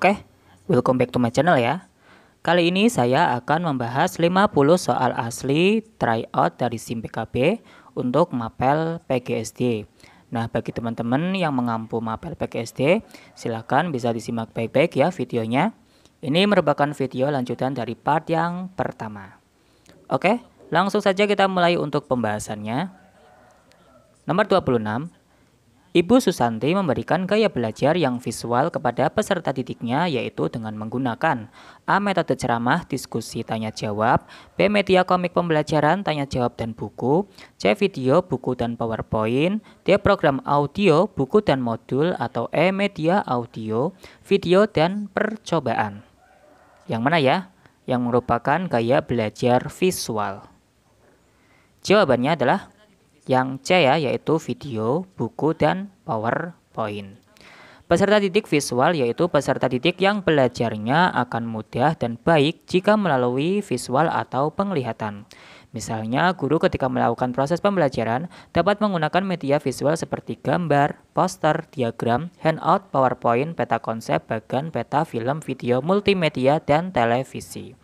Oke, welcome back to my channel ya. Kali ini saya akan membahas 50 soal asli tryout dari SIM PKB untuk MAPEL PGSD. Nah, bagi teman-teman yang mengampu MAPEL PGSD, silahkan bisa disimak baik-baik ya videonya. Ini merupakan video lanjutan dari part yang pertama. Oke, langsung saja kita mulai untuk pembahasannya. Nomor 26. Ibu Susanti memberikan gaya belajar yang visual kepada peserta didiknya, yaitu dengan menggunakan A. metode ceramah, diskusi, tanya jawab, B. media komik pembelajaran, tanya jawab dan buku, C. video, buku dan PowerPoint, D. program audio, buku dan modul, atau E. media audio, video dan percobaan. Yang mana ya? Yang merupakan gaya belajar visual. Jawabannya adalah yang C ya, yaitu video, buku, dan PowerPoint. Peserta didik visual yaitu peserta didik yang belajarnya akan mudah dan baik jika melalui visual atau penglihatan. Misalnya, guru ketika melakukan proses pembelajaran dapat menggunakan media visual seperti gambar, poster, diagram, handout, PowerPoint, peta konsep, bahkan peta film, video, multimedia, dan televisi.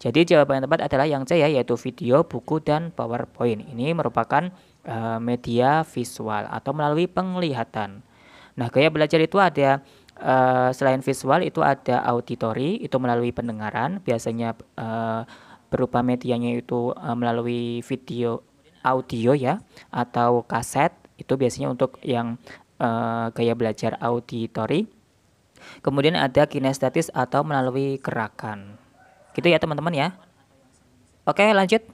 Jadi jawaban yang tepat adalah yang C ya, yaitu video, buku, dan PowerPoint. Ini merupakan media visual atau melalui penglihatan. Nah, gaya belajar itu ada selain visual itu ada auditory, itu melalui pendengaran, biasanya berupa medianya itu melalui video audio ya, atau kaset, itu biasanya untuk yang gaya belajar auditory. Kemudian ada kinestetis atau melalui gerakan. Gitu ya teman-teman ya. Oke, lanjut.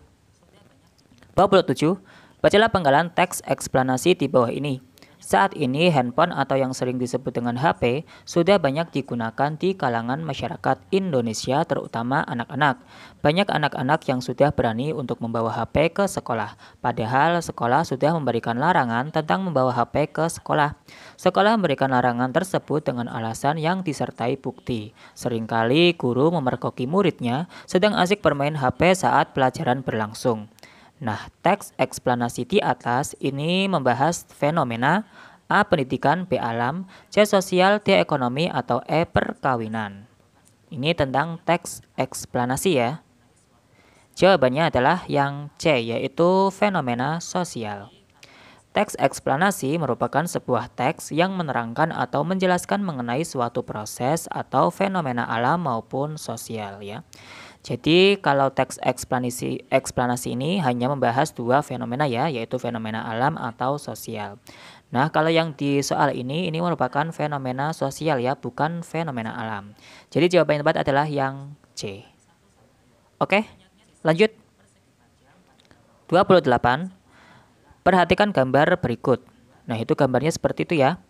27. Bacalah penggalan teks eksplanasi di bawah ini. Saat ini handphone atau yang sering disebut dengan HP sudah banyak digunakan di kalangan masyarakat Indonesia, terutama anak-anak. Banyak anak-anak yang sudah berani untuk membawa HP ke sekolah, padahal sekolah sudah memberikan larangan tentang membawa HP ke sekolah. Sekolah memberikan larangan tersebut dengan alasan yang disertai bukti. Seringkali guru memergoki muridnya sedang asik bermain HP saat pelajaran berlangsung. Nah, teks eksplanasi di atas ini membahas fenomena A. pendidikan, B. alam, C. sosial, D. ekonomi, atau E. perkawinan. Ini tentang teks eksplanasi ya. Jawabannya adalah yang C, yaitu fenomena sosial. Teks eksplanasi merupakan sebuah teks yang menerangkan atau menjelaskan mengenai suatu proses atau fenomena alam maupun sosial ya. Jadi kalau teks eksplanasi ini hanya membahas dua fenomena ya, yaitu fenomena alam atau sosial. Nah, kalau yang di soal ini merupakan fenomena sosial ya, bukan fenomena alam. Jadi jawaban yang tepat adalah yang C. Oke, lanjut. 28. Perhatikan gambar berikut. Nah, itu gambarnya seperti itu ya.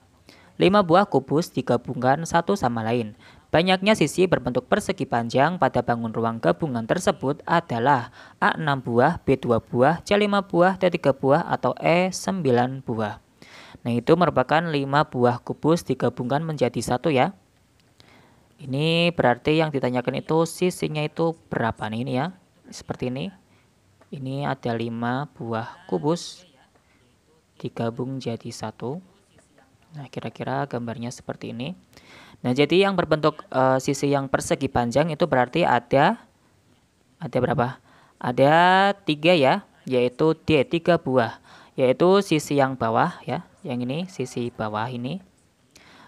5 buah kubus digabungkan satu sama lain. Banyaknya sisi berbentuk persegi panjang pada bangun ruang gabungan tersebut adalah A. 6 buah, B. 2 buah, C. 5 buah, D. 3 buah, atau E. 9 buah. Nah, itu merupakan 5 buah kubus digabungkan menjadi satu ya. Ini berarti yang ditanyakan itu sisinya itu berapa nih ini ya. Seperti ini. Ini ada 5 buah kubus digabung jadi satu. Nah, kira-kira gambarnya seperti ini. Nah, jadi yang berbentuk sisi yang persegi panjang itu berarti ada berapa? Ada 3 ya, yaitu D, 3 buah, yaitu sisi yang bawah ya, yang ini sisi bawah ini.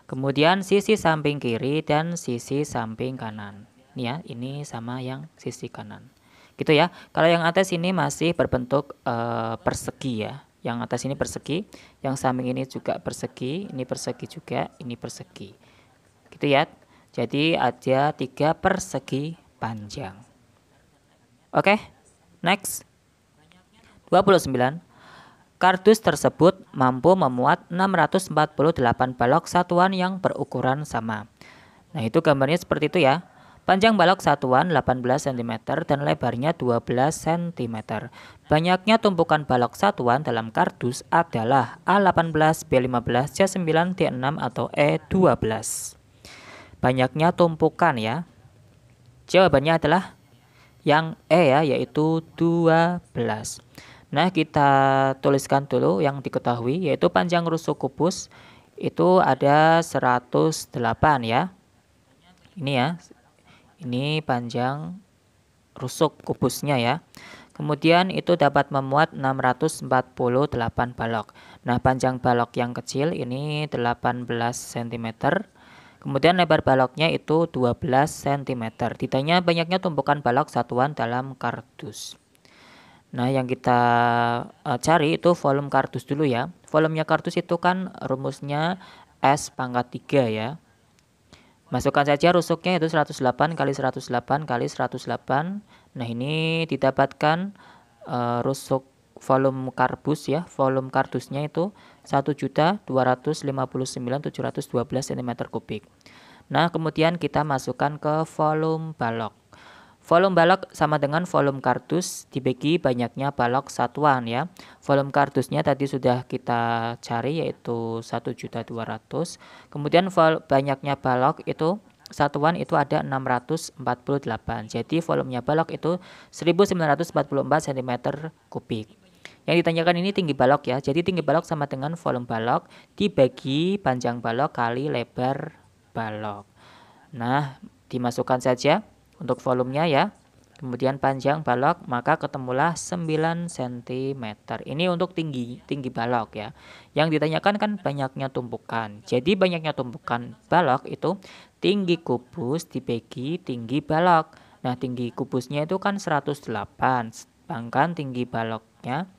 Kemudian sisi samping kiri dan sisi samping kanan. Ini ya, ini sama yang sisi kanan. Gitu ya. Kalau yang atas ini masih berbentuk persegi ya. Yang atas ini persegi, yang samping ini juga persegi, ini persegi juga, ini persegi. Gitu ya. Jadi ada 3 persegi panjang. Oke, next. 29. Kardus tersebut mampu memuat 648 balok satuan yang berukuran sama. Nah, itu gambarnya seperti itu ya. Panjang balok satuan 18 cm dan lebarnya 12 cm. Banyaknya tumpukan balok satuan dalam kardus adalah A18, B15, C9, D6, atau E12. Banyaknya tumpukan ya. Jawabannya adalah yang E ya, yaitu 12. Nah, kita tuliskan dulu yang diketahui, yaitu panjang rusuk kubus itu ada 108 ya. ini ya, ini panjang rusuk kubusnya ya. Kemudian itu dapat memuat 648 balok. Nah, panjang balok yang kecil ini 18 cm. Kemudian lebar baloknya itu 12 cm. Ditanya banyaknya tumpukan balok satuan dalam kardus. Nah, yang kita cari itu volume kardus dulu ya. Volumenya kardus itu kan rumusnya S pangkat 3 ya. Masukkan saja rusuknya itu 108 kali 108 kali 108. Nah, ini didapatkan rusuk volume kardus ya. Volume kardusnya itu 1.259.712 cm3. Nah, kemudian kita masukkan ke volume balok. Volume balok sama dengan volume kardus dibagi banyaknya balok satuan ya. Volume kardusnya tadi sudah kita cari yaitu 1.200. Kemudian banyaknya balok itu satuan itu ada 648. Jadi volumenya balok itu 1944 cm3. Yang ditanyakan ini tinggi balok ya. Jadi tinggi balok sama dengan volume balok dibagi panjang balok kali lebar balok. Nah, dimasukkan saja untuk volumenya ya. Kemudian panjang balok, maka ketemulah 9 cm. Ini untuk tinggi balok ya. Yang ditanyakan kan banyaknya tumpukan. Jadi banyaknya tumpukan balok itu tinggi kubus dibagi tinggi balok. Nah, tinggi kubusnya itu kan 108, sedangkan tinggi baloknya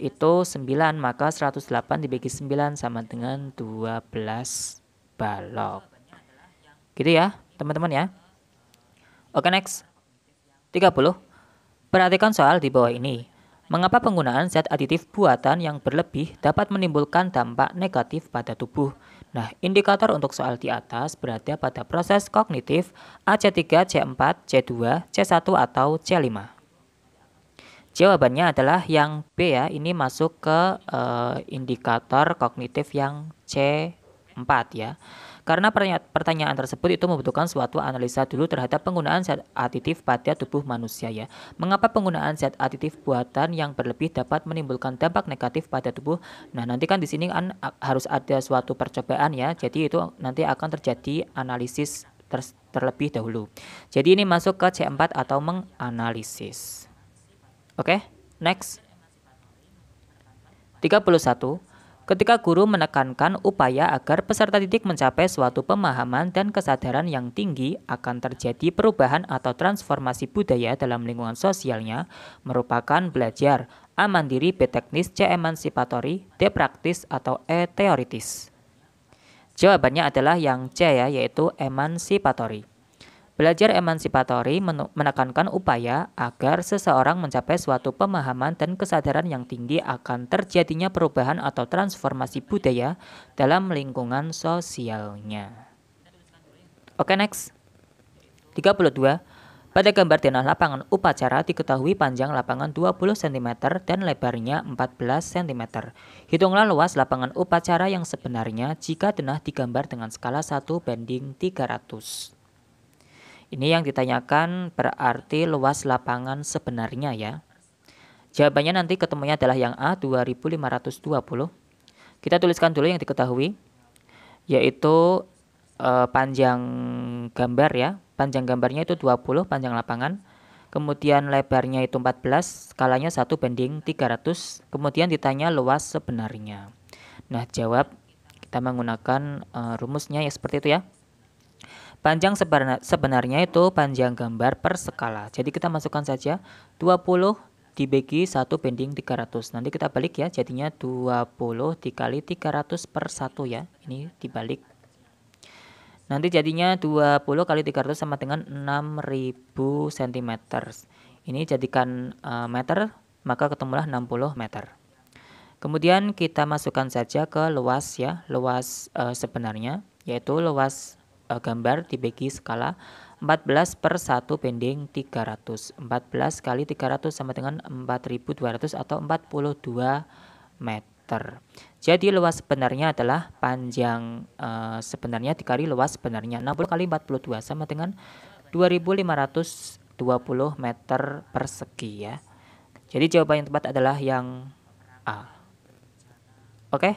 itu 9, maka 108 dibagi 9 sama dengan 12 balok. Gitu ya, teman-teman ya. Oke, next. 30. Perhatikan soal di bawah ini. Mengapa penggunaan zat aditif buatan yang berlebih dapat menimbulkan dampak negatif pada tubuh? Nah, indikator untuk soal di atas berada pada proses kognitif AC3, C4, C2, C1, atau C5. Jawabannya adalah yang B ya, ini masuk ke indikator kognitif yang C4 ya. Karena pertanyaan tersebut itu membutuhkan suatu analisa dulu terhadap penggunaan zat aditif pada tubuh manusia ya. Mengapa penggunaan zat aditif buatan yang berlebih dapat menimbulkan dampak negatif pada tubuh? Nah, nanti kan di sini kan harus ada suatu percobaan ya. Jadi itu nanti akan terjadi analisis terlebih dahulu. Jadi ini masuk ke C4 atau menganalisis. Oke, next. 31. Ketika guru menekankan upaya agar peserta didik mencapai suatu pemahaman dan kesadaran yang tinggi akan terjadi perubahan atau transformasi budaya dalam lingkungan sosialnya merupakan belajar A mandiri, B teknis, C emansipatori, D praktis, atau E teoritis. Jawabannya adalah yang C ya, yaitu emansipatori. Belajar emansipatori menekankan upaya agar seseorang mencapai suatu pemahaman dan kesadaran yang tinggi akan terjadinya perubahan atau transformasi budaya dalam lingkungan sosialnya. Oke, next. 32. Pada gambar denah lapangan upacara diketahui panjang lapangan 20 cm dan lebarnya 14 cm. Hitunglah luas lapangan upacara yang sebenarnya jika denah digambar dengan skala 1:300. Ini yang ditanyakan berarti luas lapangan sebenarnya ya. Jawabannya nanti ketemunya adalah yang A, 2520. Kita tuliskan dulu yang diketahui, yaitu panjang gambar ya. Panjang gambarnya itu 20, panjang lapangan. Kemudian lebarnya itu 14, skalanya 1:300. Kemudian ditanya luas sebenarnya. Nah, jawab kita menggunakan rumusnya ya seperti itu ya. Panjang sebenarnya itu panjang gambar per skala. Jadi kita masukkan saja 20 dibagi 1:300. Nanti kita balik ya, jadinya 20 dikali 300 per 1 ya. Ini dibalik. Nanti jadinya 20 kali 300 sama dengan 6000 cm. Ini jadikan meter, maka ketemulah 60 meter. Kemudian kita masukkan saja ke luas ya, luas sebenarnya, yaitu luas gambar dibagi skala 14/1:300. 14 kali 300 sama dengan 4200 atau 42 meter. Jadi luas sebenarnya adalah panjang sebenarnya dikali luas sebenarnya. 60 kali 42 sama dengan 2520 meter persegi ya. Jadi jawaban yang tepat adalah yang A. Oke.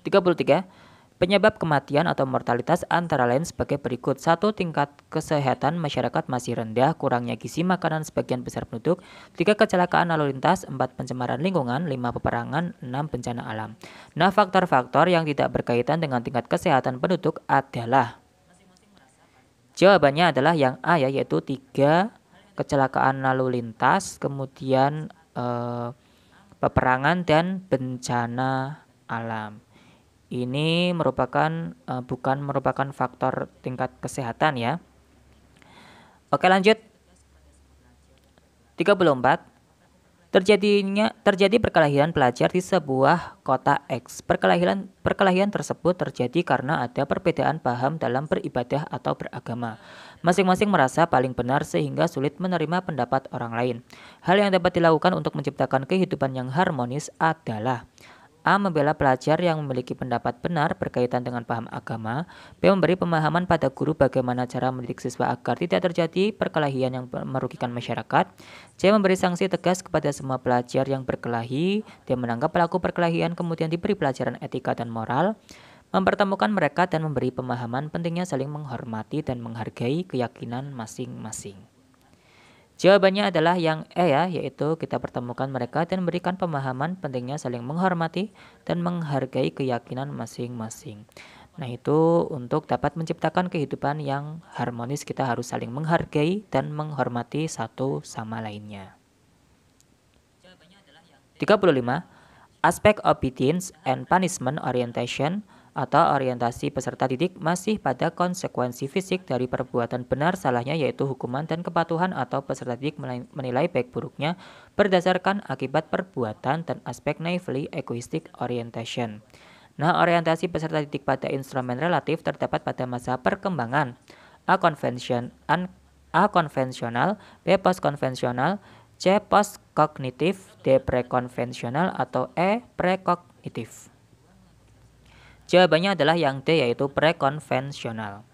33. Penyebab kematian atau mortalitas antara lain sebagai berikut. 1. Tingkat kesehatan masyarakat masih rendah, kurangnya gizi makanan sebagian besar penduduk. 3. Kecelakaan lalu lintas. 4. Pencemaran lingkungan. 5. Peperangan. 6. Bencana alam. Nah, faktor-faktor yang tidak berkaitan dengan tingkat kesehatan penduduk adalah jawabannya adalah yang A ya, yaitu 3 kecelakaan lalu lintas, kemudian peperangan dan bencana alam. Ini merupakan bukan merupakan faktor tingkat kesehatan ya. Oke, lanjut. 34. Terjadi perkelahian pelajar di sebuah kota X. Perkelahian tersebut terjadi karena ada perbedaan paham dalam beribadah atau beragama. Masing-masing merasa paling benar sehingga sulit menerima pendapat orang lain. Hal yang dapat dilakukan untuk menciptakan kehidupan yang harmonis adalah A. Membela pelajar yang memiliki pendapat benar berkaitan dengan paham agama. B. Memberi pemahaman pada guru bagaimana cara mendidik siswa agar tidak terjadi perkelahian yang merugikan masyarakat. C. Memberi sanksi tegas kepada semua pelajar yang berkelahi. D. Menangkap pelaku perkelahian kemudian diberi pelajaran etika dan moral. Mempertemukan mereka dan memberi pemahaman pentingnya saling menghormati dan menghargai keyakinan masing-masing. Jawabannya adalah yang E ya, yaitu kita pertemukan mereka dan berikan pemahaman pentingnya saling menghormati dan menghargai keyakinan masing-masing. Nah, itu untuk dapat menciptakan kehidupan yang harmonis, kita harus saling menghargai dan menghormati satu sama lainnya. 35. Aspek obedience and punishment orientation atau orientasi peserta didik masih pada konsekuensi fisik dari perbuatan benar salahnya, yaitu hukuman dan kepatuhan, atau peserta didik menilai baik buruknya berdasarkan akibat perbuatan dan aspek naively egoistic orientation. Nah, orientasi peserta didik pada instrumen relatif terdapat pada masa perkembangan. A. Konvensional, B. Post-konvensional, C. Post-kognitif, D. Pre-konvensional, atau E. Pre-kognitif. Jawabannya adalah yang D, yaitu prekonvensional.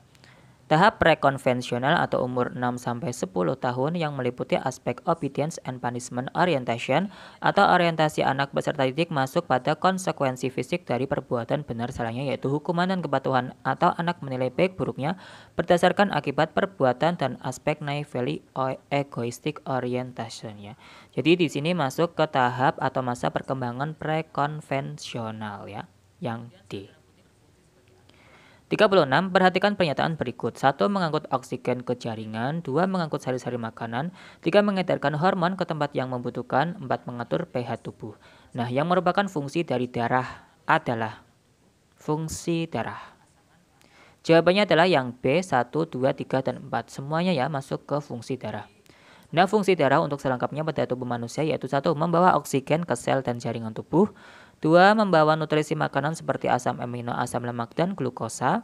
Tahap prekonvensional atau umur 6-10 tahun yang meliputi aspek obedience and punishment orientation atau orientasi anak peserta didik masuk pada konsekuensi fisik dari perbuatan benar salahnya, yaitu hukuman dan kepatuhan, atau anak menilai baik buruknya berdasarkan akibat perbuatan dan aspek naively egoistic orientation-nya. Jadi di sini masuk ke tahap atau masa perkembangan prekonvensional ya, yang D. 36. Perhatikan pernyataan berikut. 1. Mengangkut oksigen ke jaringan. 2. Mengangkut sari-sari makanan. 3. Mengedarkan hormon ke tempat yang membutuhkan. 4. Mengatur pH tubuh. Nah, yang merupakan fungsi dari darah adalah fungsi darah. Jawabannya adalah yang B, 1, 2, 3, dan 4. Semuanya ya masuk ke fungsi darah. Nah, fungsi darah untuk selengkapnya pada tubuh manusia yaitu 1. Membawa oksigen ke sel dan jaringan tubuh. 2. Membawa nutrisi makanan seperti asam amino, asam lemak, dan glukosa.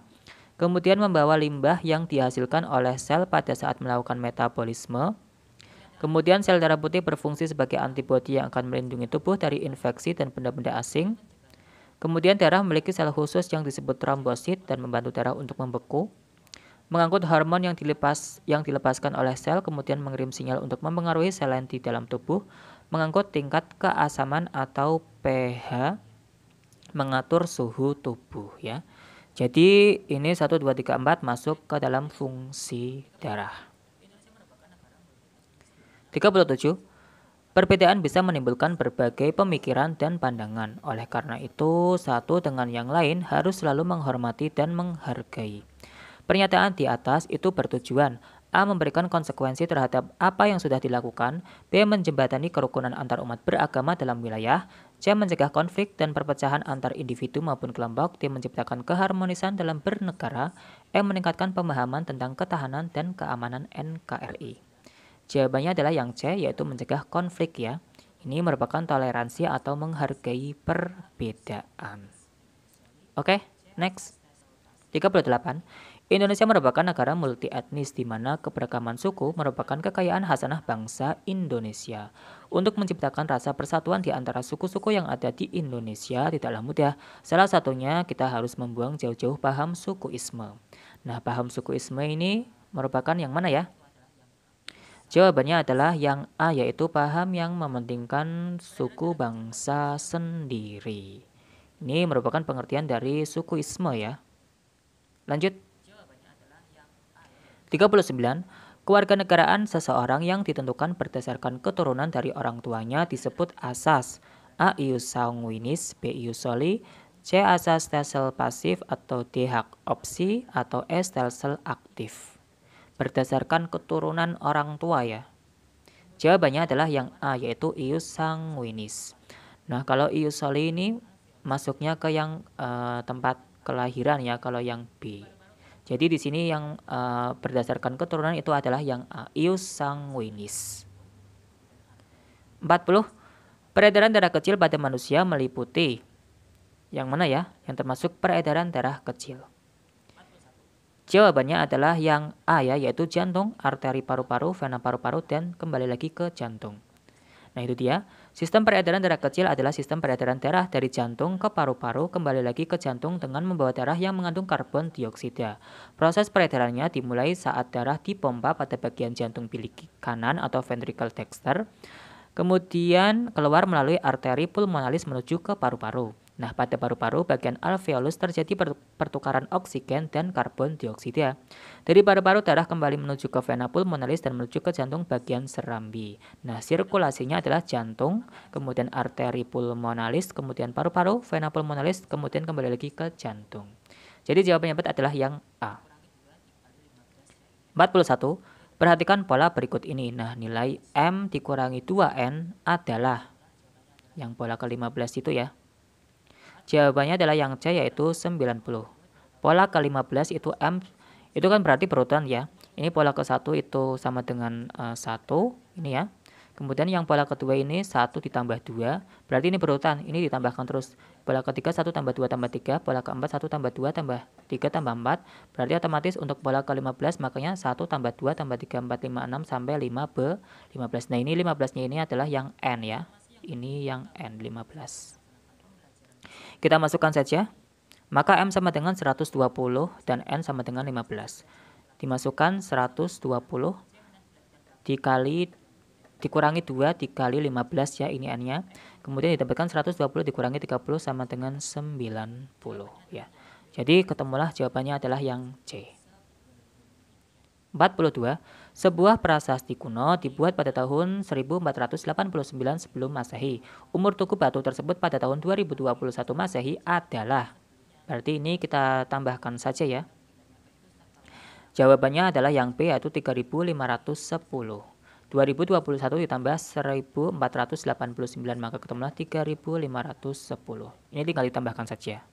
Kemudian membawa limbah yang dihasilkan oleh sel pada saat melakukan metabolisme. Kemudian sel darah putih berfungsi sebagai antibodi yang akan melindungi tubuh dari infeksi dan benda-benda asing. Kemudian darah memiliki sel khusus yang disebut trombosit dan membantu darah untuk membeku. Mengangkut hormon yang dilepaskan oleh sel, kemudian mengirim sinyal untuk mempengaruhi sel lain di dalam tubuh. Mengangkut tingkat keasaman atau pH, mengatur suhu tubuh ya. Jadi ini 1, 2, 3, 4 masuk ke dalam fungsi darah. 37. Perbedaan bisa menimbulkan berbagai pemikiran dan pandangan. Oleh karena itu, satu dengan yang lain harus selalu menghormati dan menghargai. Pernyataan di atas itu bertujuan A. Memberikan konsekuensi terhadap apa yang sudah dilakukan. B. Menjembatani kerukunan antar umat beragama dalam wilayah. C. Mencegah konflik dan perpecahan antar individu maupun kelompok. D. Menciptakan keharmonisan dalam bernegara. E. Meningkatkan pemahaman tentang ketahanan dan keamanan NKRI. Jawabannya adalah yang C, yaitu mencegah konflik ya. Ini merupakan toleransi atau menghargai perbedaan. Oke, next. 38. Indonesia merupakan negara multi etnis di mana keberagaman suku merupakan kekayaan hasanah bangsa Indonesia. Untuk menciptakan rasa persatuan di antara suku-suku yang ada di Indonesia tidaklah mudah. Salah satunya kita harus membuang jauh-jauh paham sukuisme. Nah, paham sukuisme ini merupakan yang mana ya? Jawabannya adalah yang A, yaitu paham yang mementingkan suku bangsa sendiri. Ini merupakan pengertian dari sukuisme ya. Lanjut. 39. Kewarganegaraan seseorang yang ditentukan berdasarkan keturunan dari orang tuanya disebut asas. A. Ius sanguinis, B. Ius soli, C. Asas stelsel pasif atau D. Hak opsi, atau E. Stelsel aktif. Berdasarkan keturunan orang tua ya. Jawabannya adalah yang A, yaitu Ius sanguinis. Nah, kalau Ius soli ini masuknya ke yang tempat kelahiran ya, kalau yang B. Jadi di sini yang berdasarkan keturunan itu adalah yang A, Ius sanguinis. 40. Peredaran darah kecil pada manusia meliputi yang mana ya? Yang termasuk peredaran darah kecil. Jawabannya adalah yang A ya, yaitu jantung, arteri paru-paru, vena paru-paru, dan kembali lagi ke jantung. Nah itu dia, sistem peredaran darah kecil adalah sistem peredaran darah dari jantung ke paru-paru kembali lagi ke jantung dengan membawa darah yang mengandung karbon dioksida. Proses peredarannya dimulai saat darah dipompa pada bagian jantung bilik kanan atau ventricle dexter, kemudian keluar melalui arteri pulmonalis menuju ke paru-paru. Nah pada paru-paru bagian alveolus terjadi pertukaran oksigen dan karbon dioksida. Dari paru-paru darah kembali menuju ke vena pulmonalis dan menuju ke jantung bagian serambi. Nah sirkulasinya adalah jantung, kemudian arteri pulmonalis, kemudian paru-paru, vena pulmonalis, kemudian kembali lagi ke jantung. Jadi jawabannya adalah yang A. 41. Perhatikan pola berikut ini. Nah nilai M dikurangi 2N adalah yang pola ke-15 itu ya. Jawabannya adalah yang C, yaitu 90. Pola ke-15 itu M, itu kan berarti berurutan ya. Ini pola ke-1 itu sama dengan 1, ini ya. Kemudian yang pola kedua ini 1 ditambah 2, berarti ini berurutan, ini ditambahkan terus. Pola ketiga 1 tambah 2 tambah 3, pola keempat 1 tambah 2 tambah 3 tambah 4, berarti otomatis untuk pola ke-15 makanya 1 tambah 2 tambah 3, 4, 5, 6, sampai 15. Nah ini 15-nya ini adalah yang N ya, ini yang N, 15. Kita masukkan saja, maka M sama dengan 120 dan N sama dengan 15. Dimasukkan 120 dikurangi 2 dikali 15 ya, ini N-nya. Kemudian ditambahkan 120 dikurangi 30 sama dengan 90 ya. Jadi ketemulah jawabannya adalah yang C. 42. Sebuah prasasti kuno dibuat pada tahun 1489 sebelum Masehi. Umur tugu batu tersebut pada tahun 2021 Masehi adalah. Berarti ini kita tambahkan saja ya. Jawabannya adalah yang B, yaitu 3510. 2021 ditambah 1489 maka ketemulah 3510. Ini tinggal ditambahkan saja.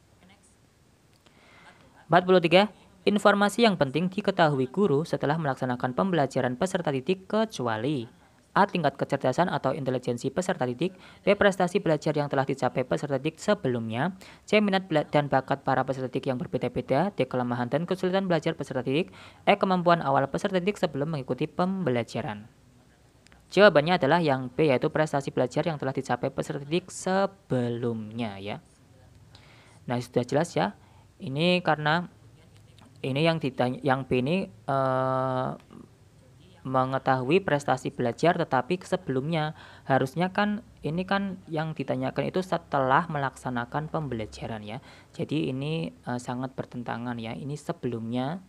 43. Informasi yang penting diketahui guru setelah melaksanakan pembelajaran peserta didik kecuali A. Tingkat kecerdasan atau intelijensi peserta didik, B. Prestasi belajar yang telah dicapai peserta didik sebelumnya, C. Minat dan bakat para peserta didik yang berbeda-beda, D. Kelemahan dan kesulitan belajar peserta didik, E. Kemampuan awal peserta didik sebelum mengikuti pembelajaran. Jawabannya adalah yang B, yaitu prestasi belajar yang telah dicapai peserta didik sebelumnya ya. Nah sudah jelas ya, ini karena ini yang ditanya, yang B ini mengetahui prestasi belajar tetapi sebelumnya. Harusnya kan ini kan yang ditanyakan itu setelah melaksanakan pembelajaran ya. Jadi ini sangat bertentangan ya. Ini sebelumnya,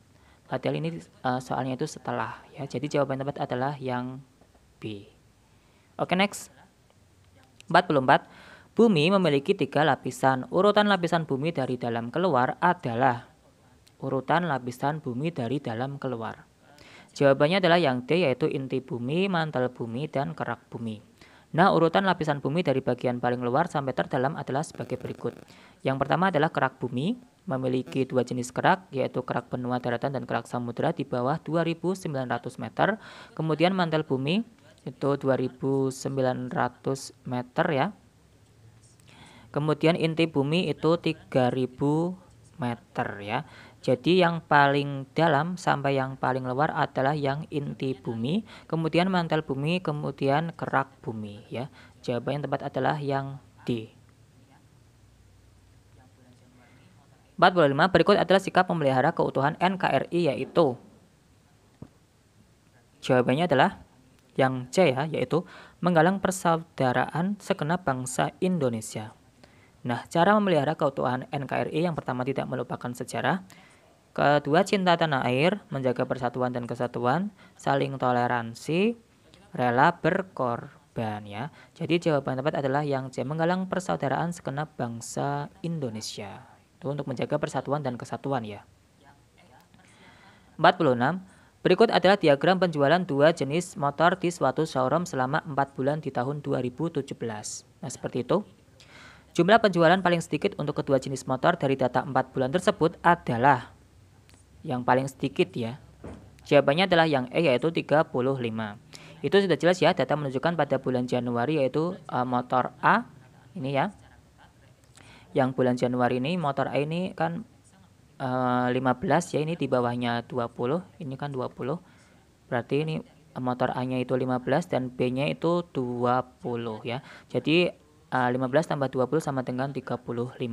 padahal ini soalnya itu setelah ya. Jadi jawaban tepat adalah yang B. Oke, next. 44. Bumi memiliki 3 lapisan. Urutan lapisan bumi dari dalam keluar adalah. Urutan lapisan bumi dari dalam keluar. Jawabannya adalah yang D, yaitu inti bumi, mantel bumi, dan kerak bumi. Nah, urutan lapisan bumi dari bagian paling luar sampai terdalam adalah sebagai berikut. Yang pertama adalah kerak bumi, memiliki 2 jenis kerak, yaitu kerak benua daratan dan kerak samudera di bawah 2.900 meter. Kemudian mantel bumi itu 2.900 meter ya. Kemudian inti bumi itu 3.000 meter ya. Jadi yang paling dalam sampai yang paling luar adalah yang inti bumi, kemudian mantel bumi, kemudian kerak bumi ya. Jawaban yang tepat adalah yang D. 45. Berikut adalah sikap memelihara keutuhan NKRI, yaitu jawabannya adalah yang C ya, yaitu menggalang persaudaraan segenap bangsa Indonesia. Nah, cara memelihara keutuhan NKRI yang pertama tidak melupakan sejarah, kedua cinta tanah air, menjaga persatuan dan kesatuan, saling toleransi, rela berkorban ya. Jadi jawaban tepat adalah yang C, menggalang persaudaraan segenap bangsa Indonesia. Itu untuk menjaga persatuan dan kesatuan ya. 46. Berikut adalah diagram penjualan dua jenis motor di suatu showroom selama 4 bulan di tahun 2017. Nah, seperti itu. Jumlah penjualan paling sedikit untuk kedua jenis motor dari data 4 bulan tersebut adalah yang paling sedikit ya. Jawabannya adalah yang E, yaitu 35. Itu sudah jelas ya, data menunjukkan pada bulan Januari yaitu motor A ini ya. Yang bulan Januari ini motor A ini kan 15 ya, ini di bawahnya 20, ini kan 20. Berarti ini motor A-nya itu 15 dan B-nya itu 20 ya. Jadi 15 tambah 20 sama dengan 35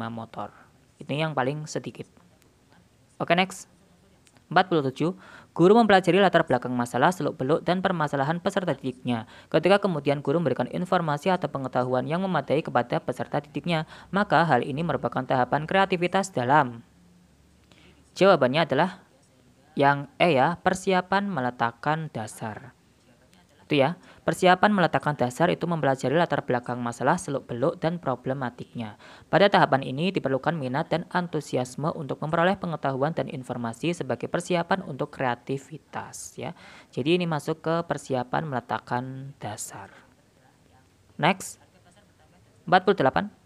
motor. Ini yang paling sedikit. Oke, next. 47. Guru mempelajari latar belakang masalah, seluk-beluk, dan permasalahan peserta didiknya. Ketika kemudian guru memberikan informasi atau pengetahuan yang memadai kepada peserta didiknya, maka hal ini merupakan tahapan kreativitas dalam. Jawabannya adalah yang E ya, persiapan meletakkan dasar. Ya, persiapan meletakkan dasar itu mempelajari latar belakang masalah, seluk-beluk, dan problematiknya. Pada tahapan ini diperlukan minat dan antusiasme untuk memperoleh pengetahuan dan informasi sebagai persiapan untuk kreativitas ya. Jadi ini masuk ke persiapan meletakkan dasar. Next. 48.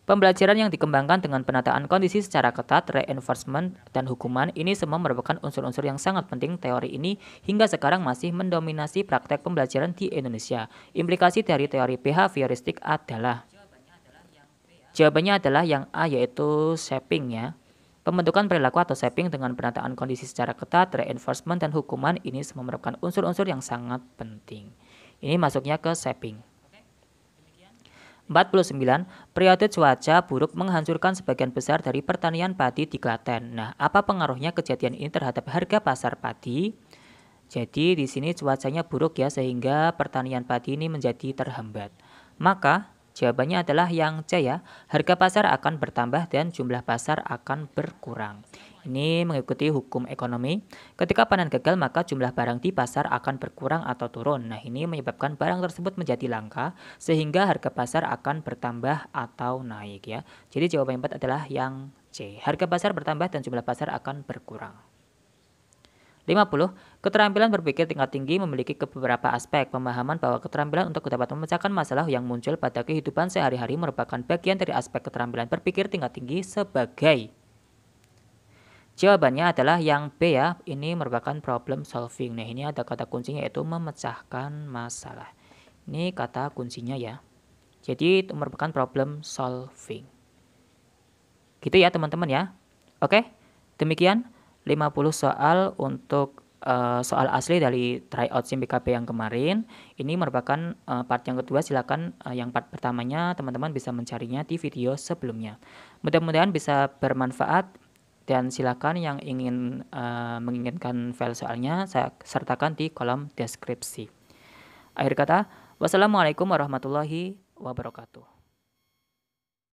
Pembelajaran yang dikembangkan dengan penataan kondisi secara ketat, reinforcement, dan hukuman ini semua merupakan unsur-unsur yang sangat penting. Teori ini hingga sekarang masih mendominasi praktek pembelajaran di Indonesia. Implikasi dari teori behavioristik adalah, jawabannya adalah yang A, yaitu shaping ya. Pembentukan perilaku atau shaping dengan penataan kondisi secara ketat, reinforcement, dan hukuman ini semua merupakan unsur-unsur yang sangat penting. Ini masuknya ke shaping. 49. Periode cuaca buruk menghancurkan sebagian besar dari pertanian padi di Klaten. Nah, apa pengaruhnya kejadian ini terhadap harga pasar padi? Jadi di sini cuacanya buruk ya, sehingga pertanian padi ini menjadi terhambat. Maka jawabannya adalah yang C ya, harga pasar akan bertambah dan jumlah pasar akan berkurang. Ini mengikuti hukum ekonomi. Ketika panen gagal, maka jumlah barang di pasar akan berkurang atau turun. Nah, ini menyebabkan barang tersebut menjadi langka sehingga harga pasar akan bertambah atau naik ya. Jadi jawaban yang tepat adalah yang C. Harga pasar bertambah dan jumlah pasar akan berkurang. 50. Keterampilan berpikir tingkat tinggi memiliki beberapa aspek. Pemahaman bahwa keterampilan untuk dapat memecahkan masalah yang muncul pada kehidupan sehari-hari merupakan bagian dari aspek keterampilan berpikir tingkat tinggi sebagai, jawabannya adalah yang B ya, ini merupakan problem solving. Nah, ini ada kata kuncinya yaitu memecahkan masalah. Ini kata kuncinya ya. Jadi itu merupakan problem solving. Gitu ya teman-teman ya. Oke, demikian 50 soal untuk soal asli dari tryout SIM PKB yang kemarin. Ini merupakan part yang kedua. Silakan yang part pertamanya teman-teman bisa mencarinya di video sebelumnya. Mudah-mudahan bisa bermanfaat. Dan silakan yang ingin menginginkan file soalnya saya sertakan di kolom deskripsi. Akhir kata, wassalamualaikum warahmatullahi wabarakatuh.